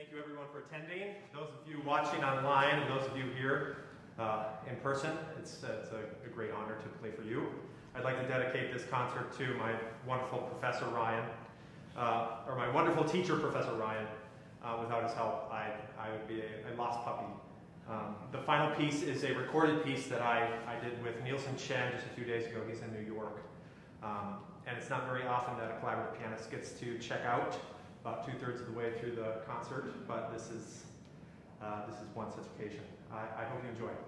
Thank you everyone for attending. Those of you watching online and those of you here in person, it's a great honor to play for you. I'd like to dedicate this concert to my wonderful Professor Ryan, or my wonderful teacher, Professor Ryan. Without his help, I would be a lost puppy. The final piece is a recorded piece that I did with Neilson Chen just a few days ago. He's in New York. And it's not very often that a collaborative pianist gets to check out about 2/3 of the way through the concert, but this is one such occasion. I hope you enjoy it.